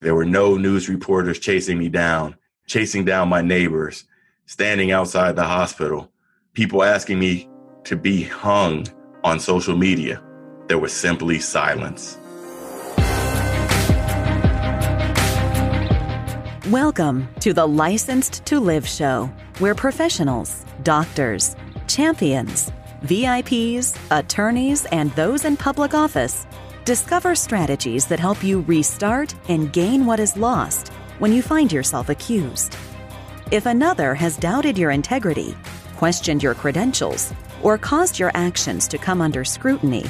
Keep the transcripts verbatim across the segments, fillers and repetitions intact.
There were no news reporters chasing me down, chasing down my neighbors, standing outside the hospital, people asking me to be hung on social media. There was simply silence. Welcome to the Licensed to Live show, where professionals, doctors, champions, V I Ps, attorneys, and those in public office discover strategies that help you restart and gain what is lost when you find yourself accused. If another has doubted your integrity, questioned your credentials, or caused your actions to come under scrutiny,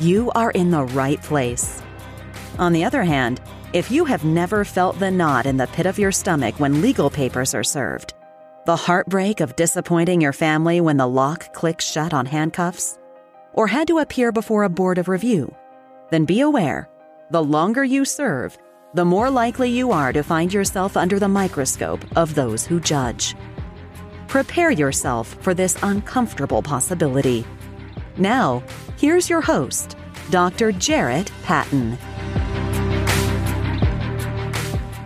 you are in the right place. On the other hand, if you have never felt the knot in the pit of your stomach when legal papers are served, the heartbreak of disappointing your family when the lock clicks shut on handcuffs, or had to appear before a board of review, then be aware, the longer you serve, the more likely you are to find yourself under the microscope of those who judge. Prepare yourself for this uncomfortable possibility. Now, here's your host, Doctor Jarrett Patton.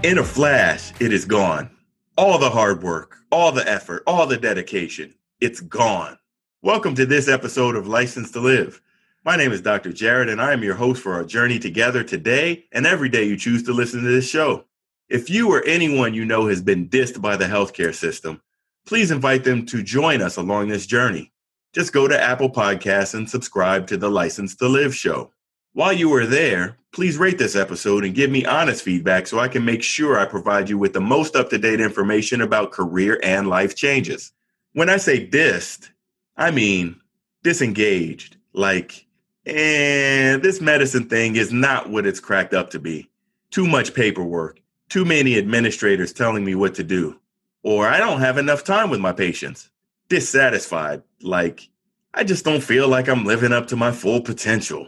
In a flash, it is gone. All the hard work, all the effort, all the dedication, it's gone. Welcome to this episode of Licensed to Live. My name is Doctor Jarrett, and I am your host for our journey together today and every day you choose to listen to this show. If you or anyone you know has been dissed by the healthcare system, please invite them to join us along this journey. Just go to Apple Podcasts and subscribe to the License to Live show. While you are there, please rate this episode and give me honest feedback so I can make sure I provide you with the most up-to-date information about career and life changes. When I say dissed, I mean disengaged, like, and this medicine thing is not what it's cracked up to be. Too much paperwork, too many administrators telling me what to do, or I don't have enough time with my patients. Dissatisfied, like, I just don't feel like I'm living up to my full potential.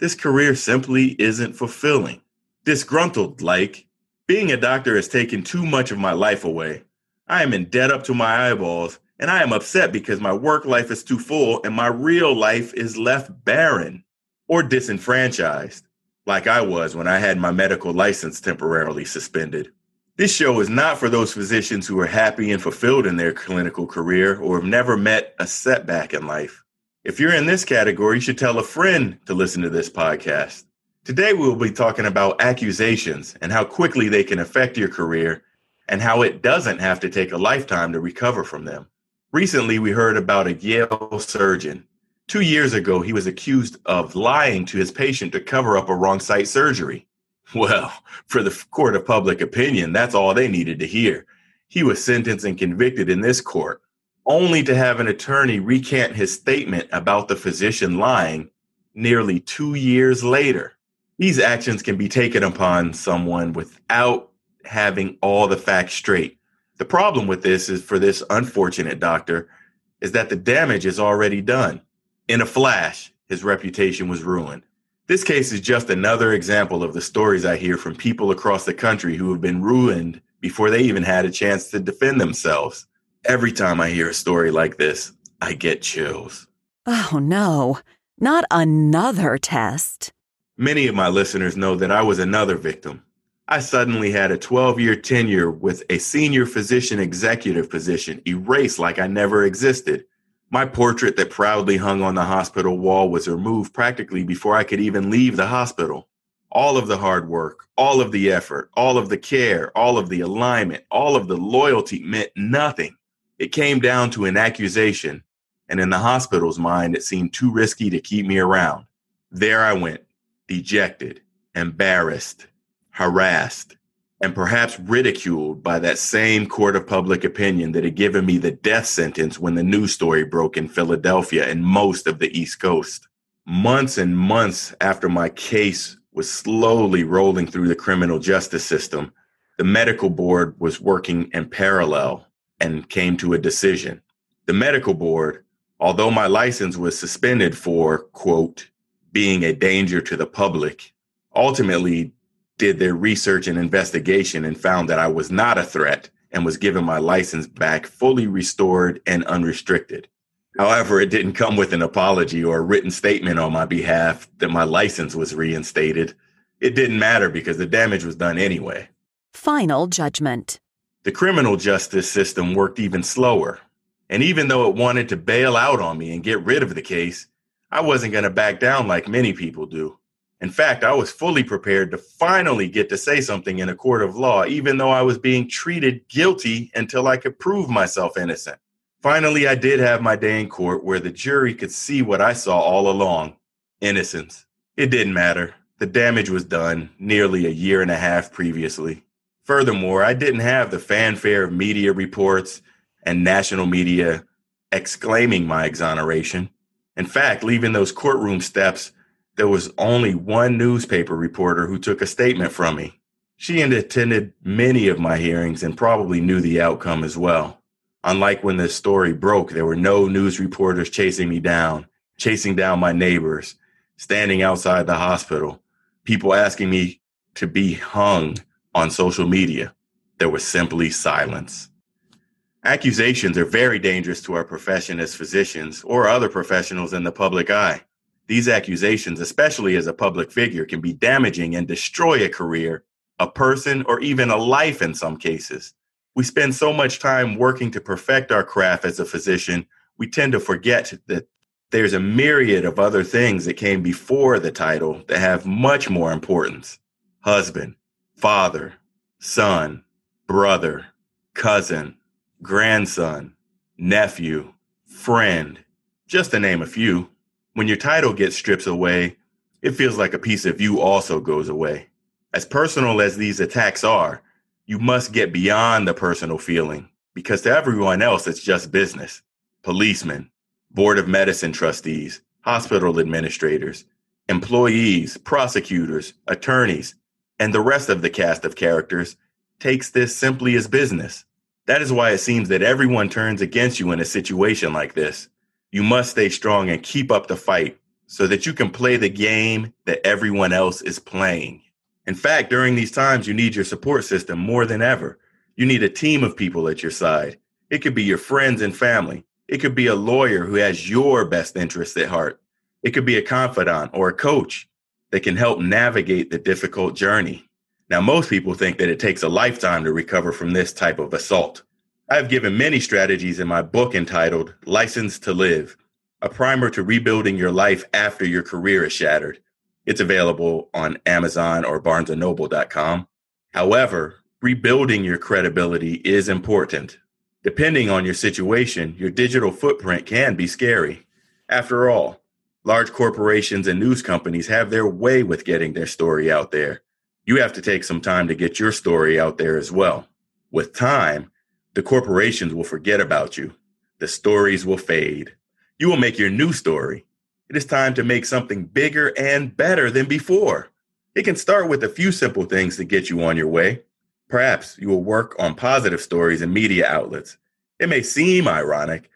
This career simply isn't fulfilling. Disgruntled, like, being a doctor has taken too much of my life away. I am in debt up to my eyeballs. And I am upset because my work life is too full and my real life is left barren. Or disenfranchised, like I was when I had my medical license temporarily suspended. This show is not for those physicians who are happy and fulfilled in their clinical career or have never met a setback in life. If you're in this category, you should tell a friend to listen to this podcast. Today, we will be talking about accusations and how quickly they can affect your career and how it doesn't have to take a lifetime to recover from them. Recently, we heard about a Yale surgeon. Two years ago, he was accused of lying to his patient to cover up a wrong site surgery. Well, for the court of public opinion, that's all they needed to hear. He was sentenced and convicted in this court, only to have an attorney recant his statement about the physician lying nearly two years later. These actions can be taken upon someone without having all the facts straight. The problem with this is, for this unfortunate doctor, is that the damage is already done. In a flash, his reputation was ruined. This case is just another example of the stories I hear from people across the country who have been ruined before they even had a chance to defend themselves. Every time I hear a story like this, I get chills. Oh no, not another test. Many of my listeners know that I was another victim. I suddenly had a twelve-year tenure with a senior physician executive position erased like I never existed. My portrait that proudly hung on the hospital wall was removed practically before I could even leave the hospital. All of the hard work, all of the effort, all of the care, all of the alignment, all of the loyalty meant nothing. It came down to an accusation, and in the hospital's mind, it seemed too risky to keep me around. There I went, dejected, embarrassed, harassed, and perhaps ridiculed by that same court of public opinion that had given me the death sentence when the news story broke in Philadelphia and most of the East Coast. Months and months after my case was slowly rolling through the criminal justice system, the medical board was working in parallel and came to a decision. The medical board, although my license was suspended for, quote, being a danger to the public, ultimately did their research and investigation and found that I was not a threat and was given my license back fully restored and unrestricted. However, it didn't come with an apology or a written statement on my behalf that my license was reinstated. it didn't matter because the damage was done anyway. Final judgment. The criminal justice system worked even slower. And even though it wanted to bail out on me and get rid of the case, I wasn't going to back down like many people do. In fact, I was fully prepared to finally get to say something in a court of law, even though I was being treated guilty until I could prove myself innocent. Finally, I did have my day in court where the jury could see what I saw all along, innocence. It didn't matter. The damage was done nearly a year and a half previously. Furthermore, I didn't have the fanfare of media reports and national media exclaiming my exoneration. In fact, leaving those courtroom steps, there was only one newspaper reporter who took a statement from me. She had attended many of my hearings and probably knew the outcome as well. Unlike when this story broke, there were no news reporters chasing me down, chasing down my neighbors, standing outside the hospital, people asking me to be hung on social media. There was simply silence. Accusations are very dangerous to our profession as physicians or other professionals in the public eye. These accusations, especially as a public figure, can be damaging and destroy a career, a person, or even a life in some cases. We spend so much time working to perfect our craft as a physician, we tend to forget that there's a myriad of other things that came before the title that have much more importance. Husband, father, son, brother, cousin, grandson, nephew, friend, just to name a few. When your title gets stripped away, it feels like a piece of you also goes away. As personal as these attacks are, you must get beyond the personal feeling, because to everyone else, it's just business. Policemen, board of medicine trustees, hospital administrators, employees, prosecutors, attorneys, and the rest of the cast of characters takes this simply as business. That is why it seems that everyone turns against you in a situation like this. You must stay strong and keep up the fight so that you can play the game that everyone else is playing. In fact, during these times, you need your support system more than ever. You need a team of people at your side. It could be your friends and family. It could be a lawyer who has your best interests at heart. It could be a confidant or a coach that can help navigate the difficult journey. Now, most people think that it takes a lifetime to recover from this type of assault. I've given many strategies in my book entitled Licensed to Live, a primer to rebuilding your life after your career is shattered. It's available on Amazon or Barnes and Noble dot com. However, rebuilding your credibility is important. Depending on your situation, your digital footprint can be scary. After all, large corporations and news companies have their way with getting their story out there. You have to take some time to get your story out there as well. With time, the corporations will forget about you. The stories will fade. You will make your new story. It is time to make something bigger and better than before. It can start with a few simple things to get you on your way. Perhaps you will work on positive stories in media outlets. It may seem ironic,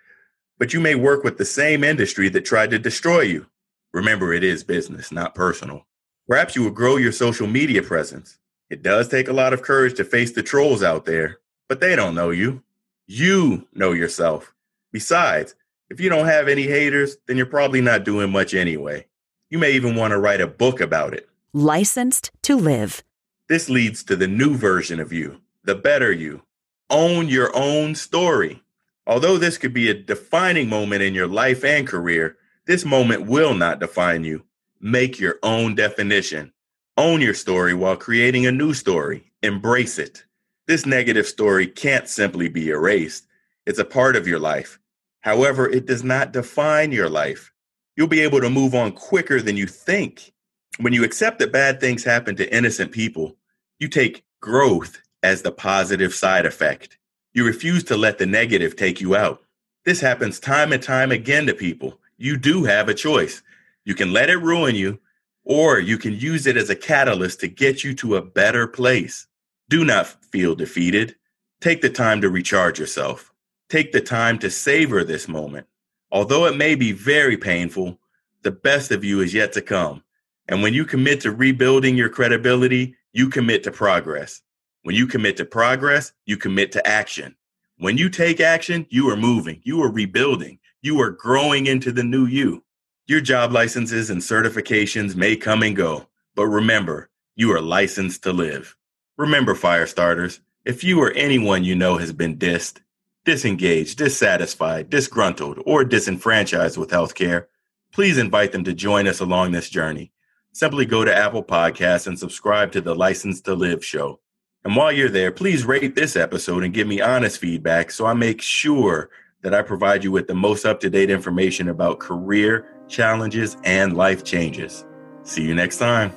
but you may work with the same industry that tried to destroy you. Remember, it is business, not personal. Perhaps you will grow your social media presence. It does take a lot of courage to face the trolls out there, but they don't know you. You know yourself. Besides, if you don't have any haters, then you're probably not doing much anyway. You may even want to write a book about it. Licensed to Live. This leads to the new version of you, the better you. Own your own story. Although this could be a defining moment in your life and career, this moment will not define you. Make your own definition. Own your story while creating a new story. Embrace it. This negative story can't simply be erased. It's a part of your life. However, it does not define your life. You'll be able to move on quicker than you think. When you accept that bad things happen to innocent people, you take growth as the positive side effect. You refuse to let the negative take you out. This happens time and time again to people. You do have a choice. You can let it ruin you, or you can use it as a catalyst to get you to a better place. Do not feel defeated. Take the time to recharge yourself. Take the time to savor this moment. Although it may be very painful, the best of you is yet to come. And when you commit to rebuilding your credibility, you commit to progress. When you commit to progress, you commit to action. When you take action, you are moving. You are rebuilding. You are growing into the new you. Your job licenses and certifications may come and go, but remember, you are licensed to live. Remember, fire starters, if you or anyone you know has been dissed, disengaged, dissatisfied, disgruntled, or disenfranchised with healthcare, please invite them to join us along this journey. Simply go to Apple Podcasts and subscribe to the Licensed to Live show. And while you're there, please rate this episode and give me honest feedback so I make sure that I provide you with the most up-to-date information about career challenges and life changes. See you next time.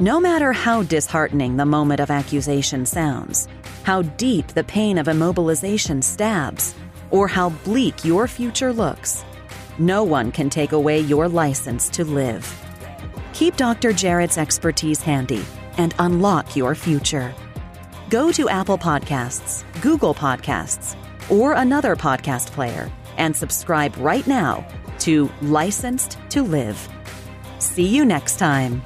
No matter how disheartening the moment of accusation sounds, how deep the pain of immobilization stabs, or how bleak your future looks, no one can take away your license to live. Keep Doctor Jarrett's expertise handy and unlock your future. Go to Apple Podcasts, Google Podcasts, or another podcast player and subscribe right now to Licensed to Live. See you next time.